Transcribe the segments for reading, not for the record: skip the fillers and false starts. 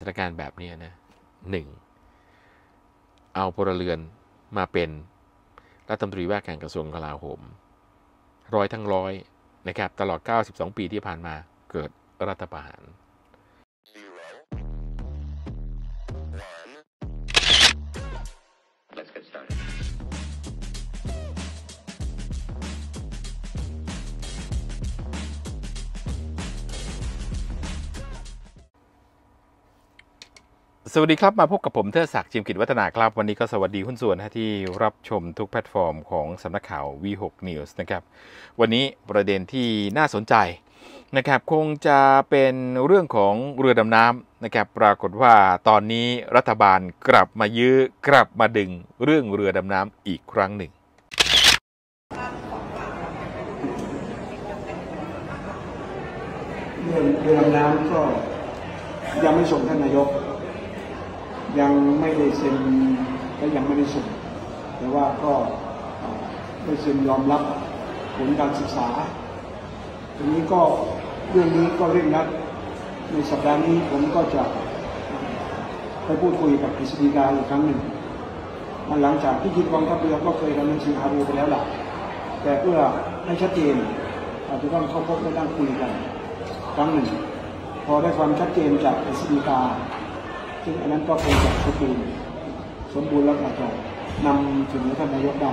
สถานการณ์แบบนี้นะหนึ่งเอาพลเรือนมาเป็นรัฐมนตรีว่าการกระทรวงกลาโหมร้อยทั้งร้อยนะครับตลอด92ปีที่ผ่านมาเกิดรัฐประหารสวัสดีครับมาพบกับผมเทิดศักดิ์จิมกิจวัฒนาครับวันนี้ก็สวัสดีหุ้นส่วนที่รับชมทุกแพลตฟอร์มของสำนักข่าว V6 News นะครับวันนี้ประเด็นที่น่าสนใจนะครับคงจะเป็นเรื่องของเรือดำน้ำนะครับปรากฏว่าตอนนี้รัฐบาลกลับมายื้อกลับมาดึงเรื่องเรือดำน้ำอีกครั้งหนึ่งเรือดำน้ำก็ยังไม่ส่งท่านนายกยังไม่ได้เซ็นและยังไม่ได้ส่งแต่ว่าก็ได้เซ็นยอมรับผลการศึกษาทีนี้ก็เรื่องนี้ก็เร่งรัดในสัปดาห์นี้ผมก็จะไปพูดคุยกับกฤษฎีกาอีกครั้งหนึ่งหลังจากที่กองทัพเรือก็เคยดำเนินการหารือไปแล้วล่ะแต่เพื่อให้ชัดเจนอาจจะต้องเข้าพบและนั่งคุยกันครั้งหนึ่งพอได้ความชัดเจนจากกฤษฎีกาซึ่งอันนั้นก็คงจะสมบูรณ์แล้วอาจจะนำถึงท่านนายกได้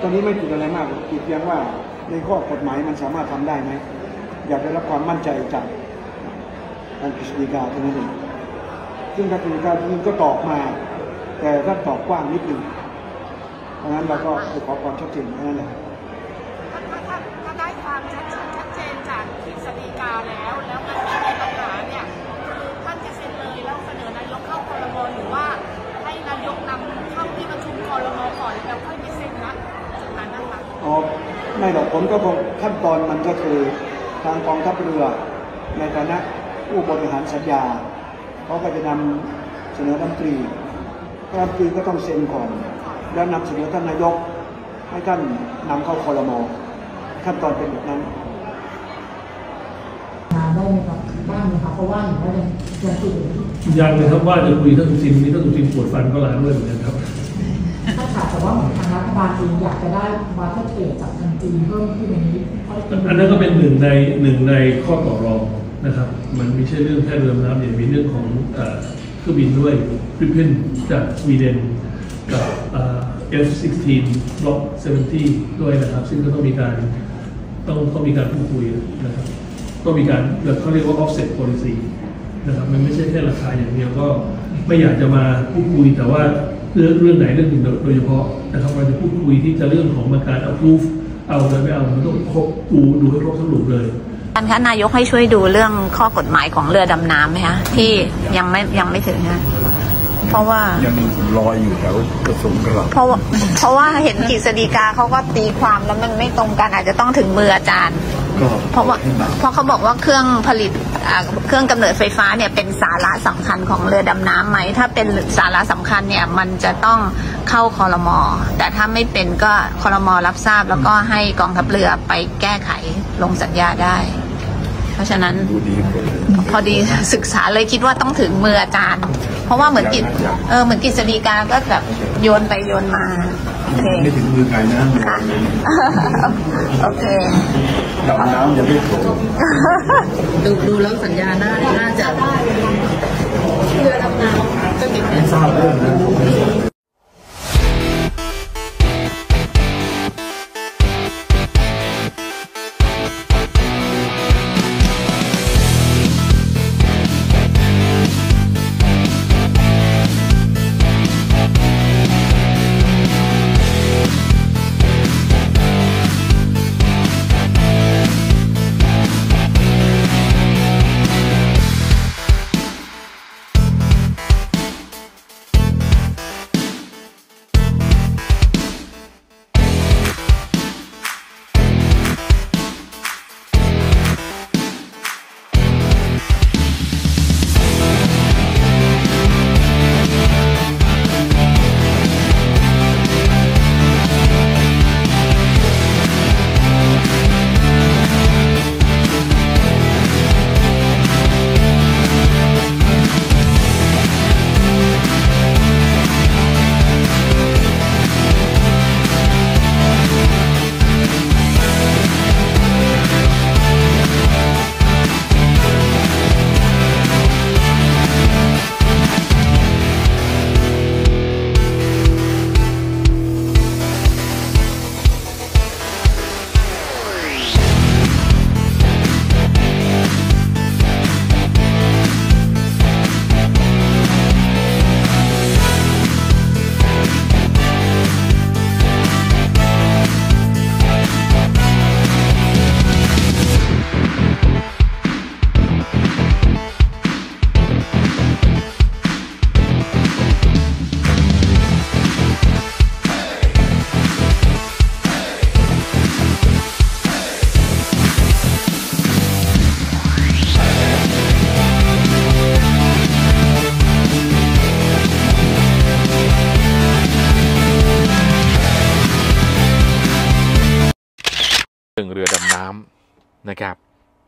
ตอนนี้ไม่ติดอะไรมากติดเพียงว่าในข้อกฎหมายมันสามารถทำได้ไหมอยากได้รับความมั่นใจจากทางกฤษฎีกาเท่านั้นเองซึ่งทางกฤษฎีกาที่ก็ตอบมาแต่ถ้าตอบกว้างนิดนึงเพราะนั้นเราก็จะขอความชัดเจนนั่นแหละถ้าได้ความชัดเจนจากกฤษฎีกาแล้วมันมีปัญหาเนี่ยคือท่านจะเซ็นเลยแล้วเสนอนายกเข้าครม.หรือว่าให้นายกนำเข้าที่ประชุมครม.ก่อนแล้วค่อยไปเซ็นนะจากนั้นนะคะอ๋อไม่หรอกผมก็บอกขั้นตอนมันก็คือทางกองทัพเรือในฐานะผู้บริหารสัญญาเขาก็จะนำเสนอรัฐมนตรีก็ต้องเซ็นก่อนแล้วนำเสนอท่านนายกให้ท่านนำเข้าครม.ขั้นตอนเป็นแบบนั้นได้ไหมครับบ้างไหมครับเพราะว่าอย่างว่าจะคุยยังเลยครับว่าจะคุยท่านสุทินมีท่านสุทินปวดฟันก็ล้างด้วยเหมือนกันครับถ้าขาดแต่ว่าทางรัฐบาลเองอยากจะได้มาทดเปลี่ยนจากทางจีนเพิ่มขึ้นอย่างนี้อันนั้นก็เป็นหนึ่งในข้อต่อรองนะครับมันไม่ใช่เรื่องแค่เรือน้ำอย่างมีเรื่องของเครื่องบินด้วยขึ้นจากสวีเดนกับF-16 Block 70ด้วยนะครับซึ่งก็ต้องมีการพูดคุยนะครับต้องมีการเขาเรียกว่า offset policy นะครับมันไม่ใช่แค่ราคาอย่างเดียวก็ไม่อยากจะมาพูดคุยแต่ว่าเรื่องไหนเรื่องหนึ่งโดยเฉพาะนะครับเราจะพูดคุยที่จะเรื่องของการ approve เอาหรือไม่เอามันต้องครบดูให้ครบทั้งหมดเลยท่านคะนายกให้ช่วยดูเรื่องข้อกฎหมายของเรือดำน้ำไหมคะที่ยังไม่ถึงนะเพราะว่ายังลอยอยู่แถวกระทรวงกลาโหมเพราะว่าเห็นกฤษฎีกาเขาก็ตีความแล้วมันไม่ตรงกันอาจจะต้องถึงมืออาจารย์เพราะเขาบอกว่าเครื่องผลิตเครื่องกำเนิดไฟฟ้าเนี่ยเป็นสาระสำคัญของเรือดำน้ำไหมถ้าเป็นสาระสำคัญเนี่ยมันจะต้องเข้าครม.แต่ถ้าไม่เป็นก็ครม.รับทราบแล้วก็ให้กองทัพเรือไปแก้ไขลงสัญญาได้เพราะฉะนั้นพอดีศึกษาเลยคิดว่าต้องถึงมืออาจารย์เพราะว่าเหมือนกฤษฎีกาก็แบบโยนไปโยนมาไม่ถึงมือใครนะโอเคดำน้ำอย่าไปโผล่ดูแล้วสัญญาน่าจะเรือดำน้ำจะติดแน่ทราบเรื่องนะ รือดำน้ำนะครับ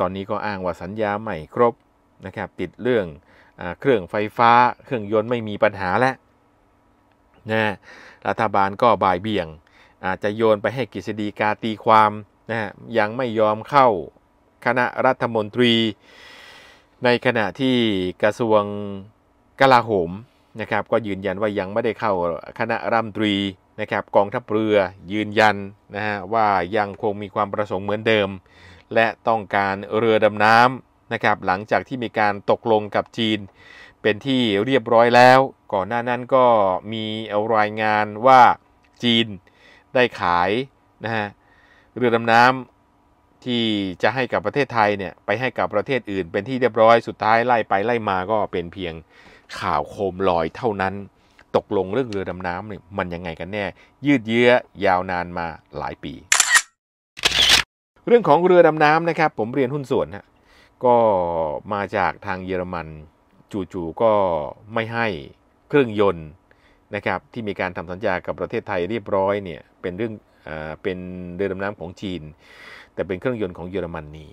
ตอนนี้ก็อ้างว่าสัญญาใหม่ครบนะครับติดเรื่องเครื่องไฟฟ้าเครื่องยนต์ไม่มีปัญหาแล้วนะรัฐบาลก็บ่ายเบี่ยงอาจจะโยนไปให้กฤษฎีกาตีความนะยังไม่ยอมเข้าคณะรัฐมนตรีในขณะที่กระทรวงกลาโหมนะครับก็ยืนยันว่ายังไม่ได้เข้าคณะรัฐมนตรีนะครับกองทัพเรือยืนยันนะฮะว่ายังคงมีความประสงค์เหมือนเดิมและต้องการเรือดำน้ำนะครับหลังจากที่มีการตกลงกับจีนเป็นที่เรียบร้อยแล้วก่อนหน้านั้นก็มีรายงานว่าจีนได้ขายนะฮะเรือดำน้ำที่จะให้กับประเทศไทยเนี่ยไปให้กับประเทศอื่นเป็นที่เรียบร้อยสุดท้ายไล่ไปไล่มาก็เป็นเพียงข่าวโคมลอยเท่านั้นตกลงเรื่องเรือดำน้ำเนี่ยมันยังไงกันแน่ยืดเยื้อยาวนานมาหลายปีเรื่องของเรือดำน้ำนะครับผมเรียนหุ้นส่วนฮะก็มาจากทางเยอรมันจู่ๆก็ไม่ให้เครื่องยนต์นะครับที่มีการทำสัญญากับประเทศไทยเรียบร้อยเนี่ยเป็นเรื่องเป็นเรือดำน้ำของจีนแต่เป็นเครื่องยนต์ของเยอรมนี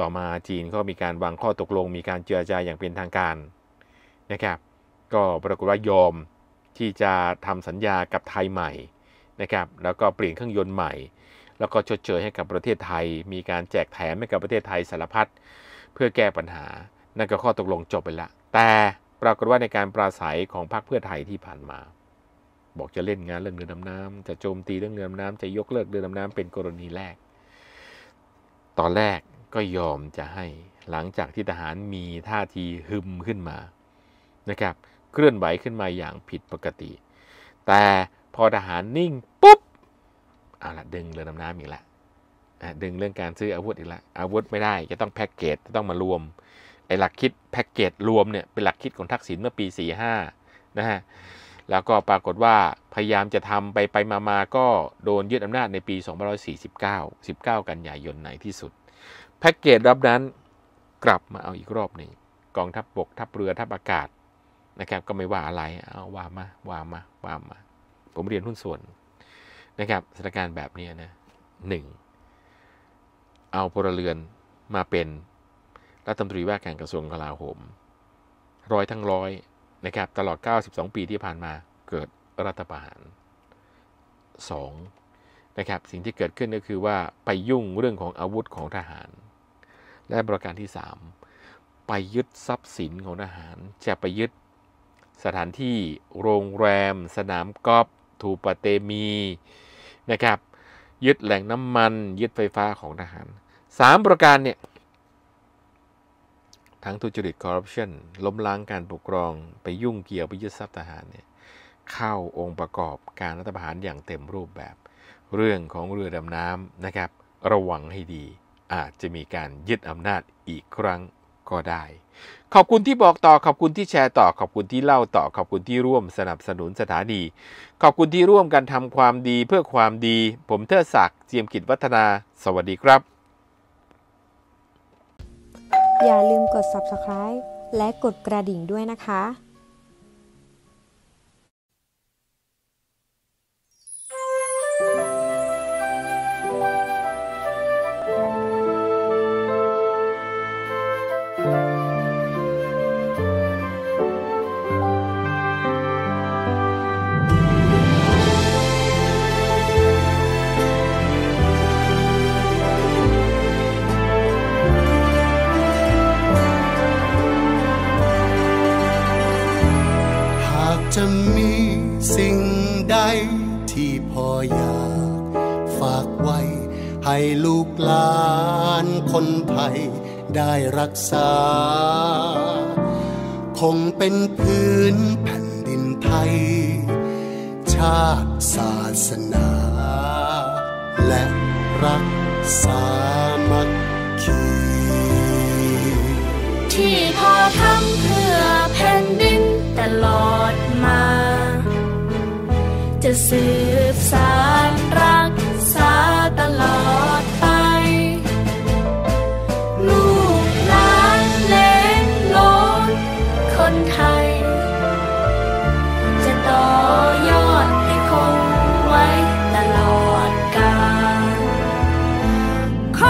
ต่อมาจีนก็มีการวางข้อตกลงมีการเจรจาอย่างเป็นทางการนะครับก็ปรากฏว่ายอมที่จะทำสัญญากับไทยใหม่นะครับแล้วก็เปลี่ยนเครื่องยนต์ใหม่แล้วก็ชดเชยให้กับประเทศไทยมีการแจกแถมให้กับประเทศไทยสารพัดเพื่อแก้ปัญหานั่นก็ข้อตกลงจบไปละแต่ปรากฏว่าในการปราศัยของพรรคเพื่อไทยที่ผ่านมาบอกจะเล่นงานเรื่องเรือดำน้ำจะโจมตีเรื่องเรือดำน้ำจะยกเลิกเรือดำน้ำเป็นกรณีแรกตอนแรกก็ยอมจะให้หลังจากที่ทหารมีท่าทีหึมขึ้นมานะครับเคลื่อนไหวขึ้นมาอย่างผิดปกติแต่พอทหารนิ่งปุ๊บเอาละดึงเรือดำน้ำอีกแล้วดึงเรื่องการซื้ออาวุธอีกแล้วอาวุธไม่ได้จะต้องแพ็กเกจจะต้องมารวมไอ้หลักคิดแพ็กเกจรวมเนี่ยเป็นหลักคิดของทักษิณเมื่อปี 45 นะฮะแล้วก็ปรากฏว่าพยายามจะทำไปมาก็โดนยึดอำนาจในปี 2549 19 กันยายนในที่สุดแพ็กเกจรับนั้นกลับมาเอาอีกรอบหนึ่งกองทัพบกทัพเรือทัพอากาศนะครับก็ไม่ว่าอะไรเอาว่ามาผมเรียนหุ้นส่วนนะครับสถานการณ์แบบนี้นะหนึ่งเอาพลเรือนมาเป็นรัฐมนตรีว่าการกระทรวงกลาโหมร้อยทั้งร้อยนะครับตลอด92ปีที่ผ่านมาเกิดรัฐประหาร2นะครับสิ่งที่เกิดขึ้นก็คือว่าไปยุ่งเรื่องของอาวุธของทหารและประการที่3ไปยึดทรัพย์สินของทหารจะไปยึดสถานที่โรงแรมสนามกอล์ฟทูปะเตมีนะครับยึดแหล่งน้ำมันยึดไฟฟ้าของทหาร3ประการเนี่ยทั้งทุจริตคอร์รัปชันล้มล้างการปกครองไปยุ่งเกี่ยวไปยึดทรัพย์ทหารเนี่ยเข้าองค์ประกอบการรัฐประหารอย่างเต็มรูปแบบเรื่องของเรือดำน้ำนะครับระวังให้ดีอาจจะมีการยึดอำนาจอีกครั้งก็ได้ขอบคุณที่บอกต่อขอบคุณที่แชร์ต่อขอบคุณที่เล่าต่อขอบคุณที่ร่วมสนับสนุนสถานีขอบคุณที่ร่วมกันทำความดีเพื่อความดีผมเทิดศักดิ์เจียมกิจวัฒนาสวัสดีครับอย่าลืมกด Subscribe และกดกระดิ่งด้วยนะคะจะมีสิ่งใดที่พ่ออยากฝากไว้ให้ลูกหลานคนไทยได้รักษาคงเป็นพื้นแผ่นดินไทยชาติศาสนาและรักสามัคคีที่พ่อทำเพื่อแผ่นดินตลอดมาจะสืบสานรักษาตลอดไปลูกหลานเล่นล้นคนไทยจะต่อยอดให้คงไว้ตลอดกาล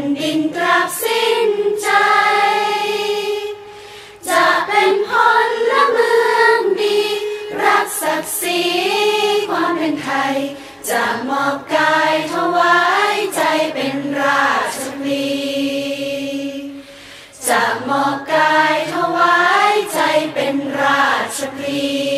นดินกลับสิ้นใจจะเป็นพลเมืองดีรักศักดิ์ศรีความเป็นไทยจะมอบกายถวายใจเป็นราชบุรีจะมอบกายถวายใจเป็นราชบุรี